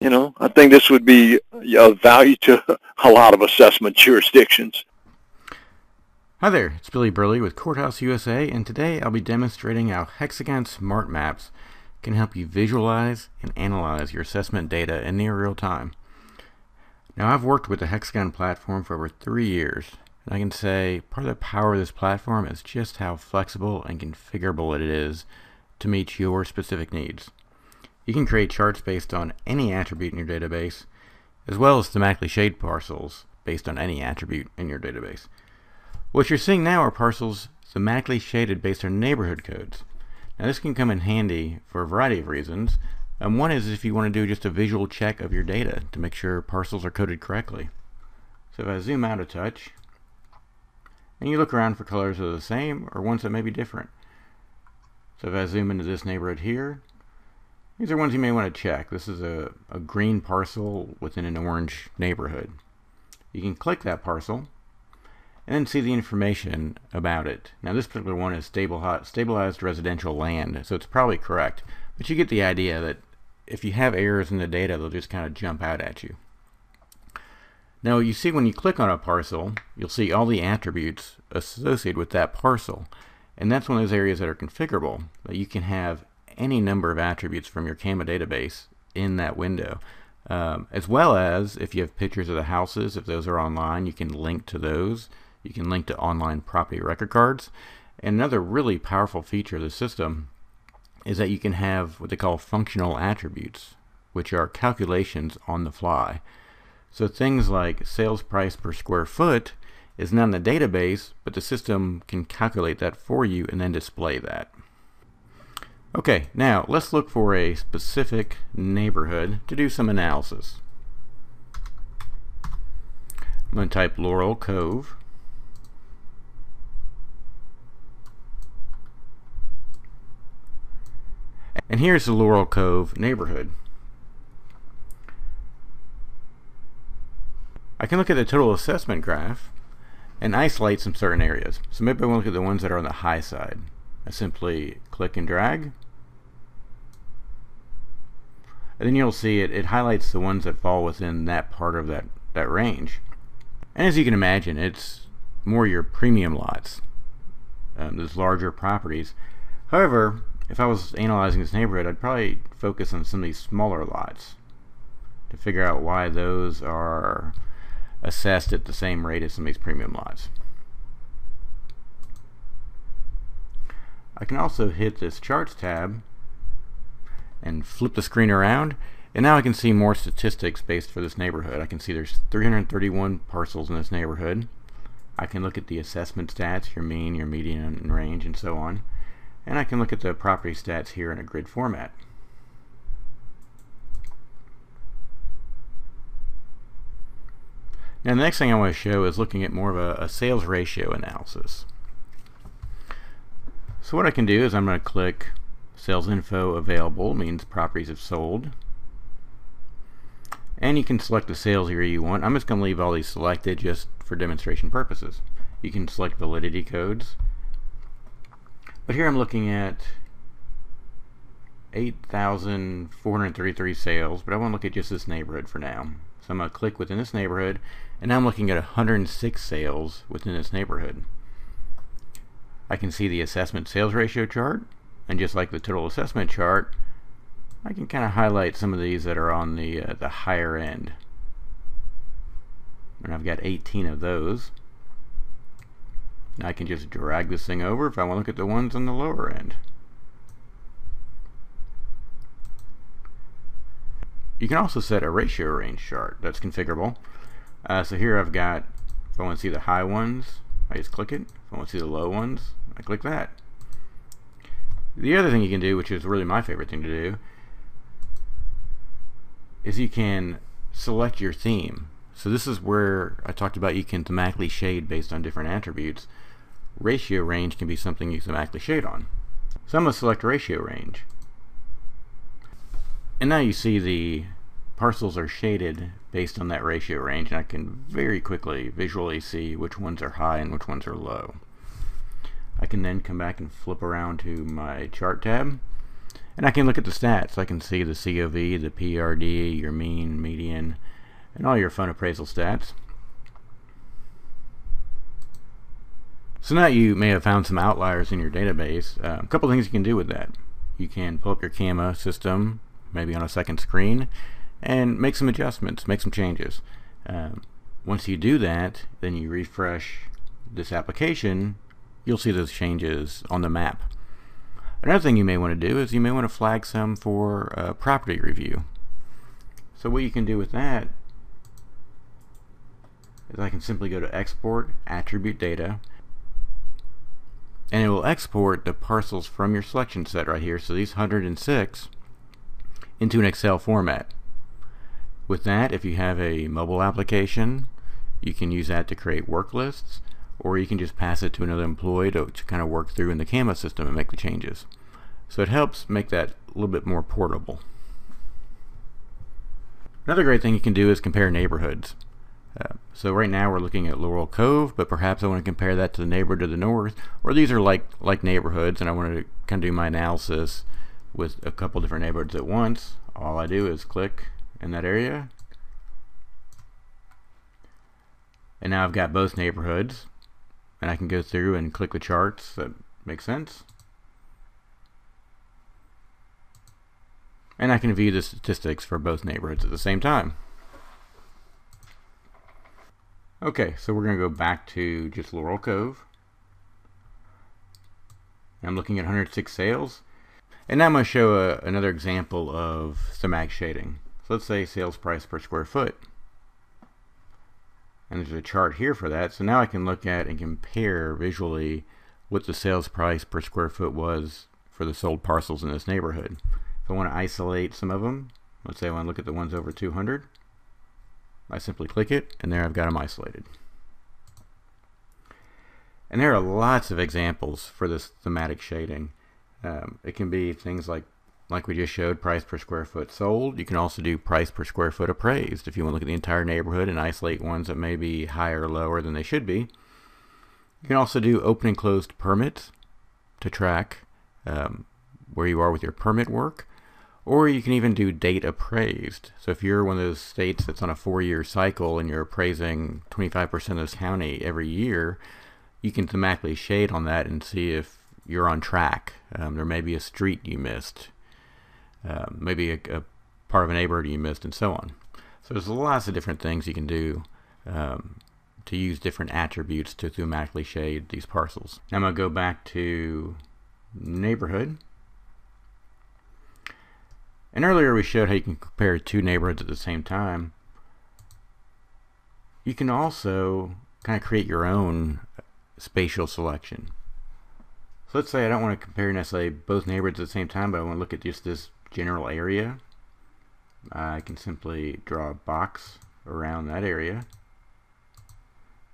You know, I think this would be of value to a lot of assessment jurisdictions. Hi there, it's Billy Burley with Courthouse USA, and today I'll be demonstrating how Hexagon Smart Maps can help you visualize and analyze your assessment data in near real time. Now, I've worked with the Hexagon platform for over 3 years, and I can say part of the power of this platform is just how flexible and configurable it is to meet your specific needs. You can create charts based on any attribute in your database, as well as thematically shade parcels based on any attribute in your database. What you're seeing now are parcels thematically shaded based on neighborhood codes. Now, this can come in handy for a variety of reasons. One is if you want to do just a visual check of your data to make sure parcels are coded correctly. So if I zoom out a touch, and you look around for colors that are the same or ones that may be different. So if I zoom into this neighborhood here, these are ones you may want to check. This is a green parcel within an orange neighborhood. You can click that parcel and then see the information about it. Now, this particular one is stabilized residential land, so it's probably correct. But you get the idea that if you have errors in the data, they'll just kind of jump out at you. Now, you see when you click on a parcel, you'll see all the attributes associated with that parcel. And that's one of those areas that are configurable, that you can have any number of attributes from your CAMA database in that window, as well as if you have pictures of the houses, if those are online, you can link to those. You can link to online property record cards. And another really powerful feature of the system is that you can have what they call functional attributes, which are calculations on the fly. So things like sales price per square foot is not in the database, but the system can calculate that for you and then display that. Okay, now let's look for a specific neighborhood to do some analysis. I'm going to type Laurel Cove. And here's the Laurel Cove neighborhood. I can look at the total assessment graph and isolate some certain areas. So maybe I want to look at the ones that are on the high side. I simply click and drag, and then you'll see it highlights the ones that fall within that part of that range. And as you can imagine, it's more your premium lots, those larger properties. However, if I was analyzing this neighborhood, I'd probably focus on some of these smaller lots to figure out why those are assessed at the same rate as some of these premium lots. I can also hit this Charts tab and flip the screen around, and now I can see more statistics based for this neighborhood. I can see there's 331 parcels in this neighborhood. I can look at the assessment stats, your mean, your median, and range, and so on. And I can look at the property stats here in a grid format. Now, the next thing I want to show is looking at more of a sales ratio analysis. So what I can do is I'm going to click Sales Info Available, means properties have sold. And you can select the sales area you want. I'm just going to leave all these selected just for demonstration purposes. You can select validity codes. But here I'm looking at 8,433 sales, but I want to look at just this neighborhood for now. So I'm going to click within this neighborhood, and now I'm looking at 106 sales within this neighborhood. I can see the assessment sales ratio chart, and just like the total assessment chart, I can kind of highlight some of these that are on the higher end. And I've got 18 of those. Now I can just drag this thing over if I want to look at the ones on the lower end. You can also set a ratio range chart that's configurable. So here I've got, if I want to see the high ones, I just click it. If I want to see the low ones, I click that. The other thing you can do, which is really my favorite thing to do, is you can select your theme. So this is where I talked about you can thematically shade based on different attributes. Ratio range can be something you thematically shade on. So I'm going to select ratio range. And now you see the parcels are shaded based on that ratio range, and I can very quickly visually see which ones are high and which ones are low. I can then come back and flip around to my chart tab, And I can look at the stats. I can see the COV, the PRD, your mean, median, and all your fun appraisal stats. So now you may have found some outliers in your database. A couple things you can do with that. You can pull up your CAMA system, maybe on a second screen, and make some adjustments, make some changes. Once you do that, then you refresh this application, you'll see those changes on the map. Another thing you may want to do is you may want to flag some for property review. So what you can do with that is I can simply go to Export Attribute Data, and it will export the parcels from your selection set right here, so these 106, into an Excel format. With that, if you have a mobile application, you can use that to create work lists, or you can just pass it to another employee to kind of work through in the CAMA system and make the changes. So it helps make that a little bit more portable. Another great thing you can do is compare neighborhoods. So right now we're looking at Laurel Cove, but perhaps I want to compare that to the neighborhood to the north, or these are like neighborhoods, and I want to kind of do my analysis with a couple different neighborhoods at once. All I do is click in that area, and now I've got both neighborhoods, and I can go through and click the charts. That makes sense. And I can view the statistics for both neighborhoods at the same time. Okay, so we're going to go back to just Laurel Cove. I'm looking at 106 sales. And now I'm going to show another example of thematic shading. So let's say sales price per square foot. And there's a chart here for that. So now I can look at and compare visually what the sales price per square foot was for the sold parcels in this neighborhood. If I want to isolate some of them, let's say I want to look at the ones over 200. I simply click it, and there I've got them isolated. And there are lots of examples for this thematic shading. It can be things like we just showed, price per square foot sold. You can also do price per square foot appraised if you want to look at the entire neighborhood and isolate ones that may be higher or lower than they should be. You can also do open and closed permits to track where you are with your permit work. Or you can even do date appraised. So if you're one of those states that's on a 4-year cycle and you're appraising 25% of this county every year, you can thematically shade on that and see if you're on track. There may be a street you missed, maybe a part of a neighborhood you missed, and so on. So there's lots of different things you can do to use different attributes to thematically shade these parcels. Now I'm going to go back to neighborhood. And earlier we showed how you can compare two neighborhoods at the same time. You can also kind of create your own spatial selection. So let's say I don't want to compare necessarily both neighborhoods at the same time, but I want to look at just this general area. I can simply draw a box around that area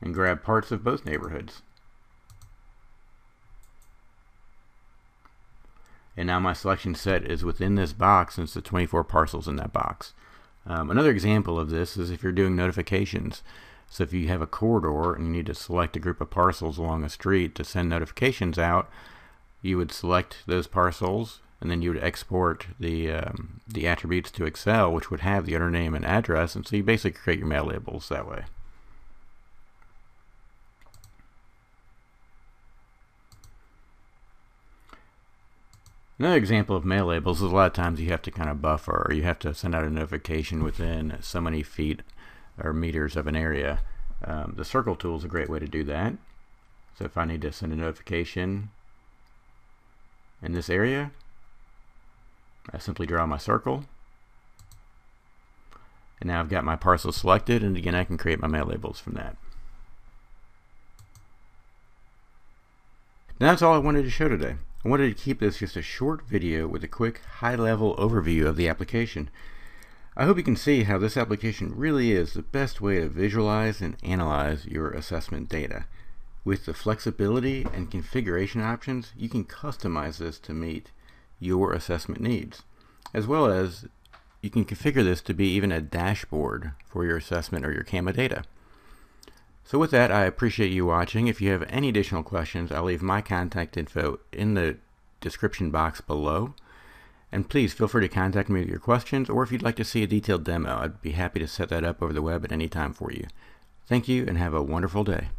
and grab parts of both neighborhoods. And now my selection set is within this box, and it's the 24 parcels in that box. Another example of this is if you're doing notifications. So if you have a corridor and you need to select a group of parcels along a street to send notifications out, you would select those parcels, and then you would export the attributes to Excel, which would have the owner name and address, and so you basically create your mail labels that way. Another example of mail labels is a lot of times you have to kind of buffer, or you have to send out a notification within so many feet or meters of an area. The circle tool is a great way to do that. So if I need to send a notification in this area, I simply draw my circle. And now I've got my parcel selected, and again I can create my mail labels from that. And that's all I wanted to show today. I wanted to keep this just a short video with a quick high-level overview of the application. I hope you can see how this application really is the best way to visualize and analyze your assessment data. With the flexibility and configuration options, you can customize this to meet your assessment needs, as well as you can configure this to be even a dashboard for your assessment or your CAMA data. So with that, I appreciate you watching. If you have any additional questions, I'll leave my contact info in the description box below. And please feel free to contact me with your questions, or if you'd like to see a detailed demo, I'd be happy to set that up over the web at any time for you. Thank you, and have a wonderful day.